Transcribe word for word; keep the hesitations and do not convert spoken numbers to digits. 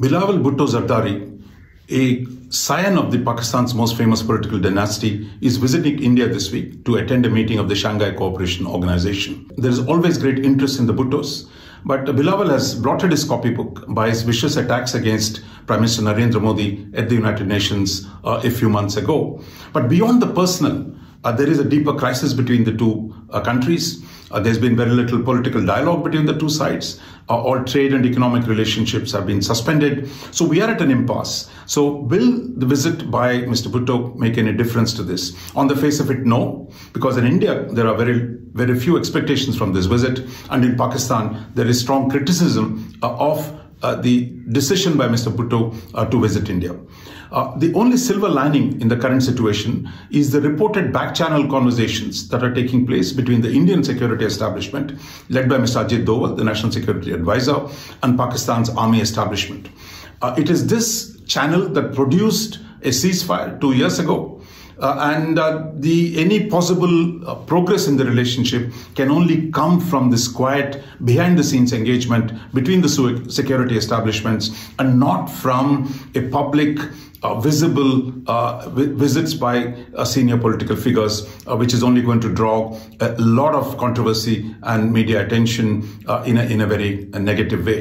Bilawal Bhutto Zardari, a scion of the Pakistan's most famous political dynasty, is visiting India this week to attend a meeting of the Shanghai Cooperation Organization. There is always great interest in the Bhuttos, but Bilawal has blotted his copybook by his vicious attacks against Prime Minister Narendra Modi at the United Nations uh, a few months ago. But beyond the personal, uh, there is a deeper crisis between the two uh, countries. Uh, there's been very little political dialogue between the two sides. Uh, all trade and economic relationships have been suspended. So we are at an impasse. So will the visit by Mister Bhutto make any difference to this? On the face of it, no, because in India, there are very, very few expectations from this visit. And in Pakistan, there is strong criticism uh, of Uh, the decision by Mister Bhutto uh, to visit India. Uh, the only silver lining in the current situation is the reported back-channel conversations that are taking place between the Indian security establishment, led by Mister Ajit Doval, the National Security Advisor, and Pakistan's army establishment. Uh, it is this channel that produced a ceasefire two years ago. Uh, and uh, the any possible uh, progress in the relationship can only come from this quiet, behind-the-scenes engagement between the security establishments, and not from a public, uh, visible uh, visits by uh, senior political figures, uh, which is only going to draw a lot of controversy and media attention uh, in a in a very uh, negative way.